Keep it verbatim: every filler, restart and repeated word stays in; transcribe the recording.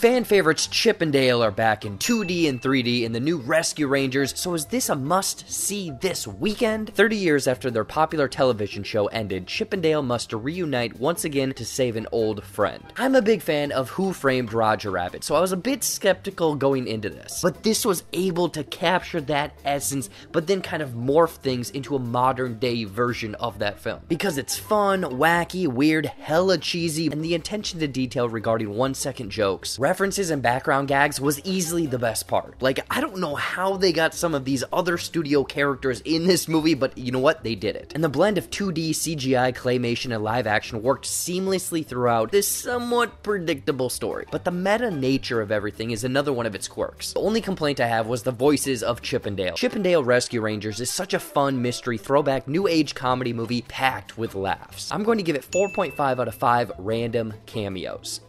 Fan favorites Chip and Dale are back in two D and three D in the new Rescue Rangers, so is this a must-see this weekend? thirty years after their popular television show ended, Chip and Dale must reunite once again to save an old friend. I'm a big fan of Who Framed Roger Rabbit, so I was a bit skeptical going into this, but this was able to capture that essence, but then kind of morph things into a modern-day version of that film. Because it's fun, wacky, weird, hella cheesy, and the attention to detail regarding one-second jokes, references and background gags was easily the best part. Like, I don't know how they got some of these other studio characters in this movie, but you know what? They did it. And the blend of two D, C G I, claymation, and live action worked seamlessly throughout this somewhat predictable story. But the meta nature of everything is another one of its quirks. The only complaint I have was the voices of Chip and Dale. Chip and Dale Rescue Rangers is such a fun mystery throwback new age comedy movie packed with laughs. I'm going to give it four point five out of five random cameos.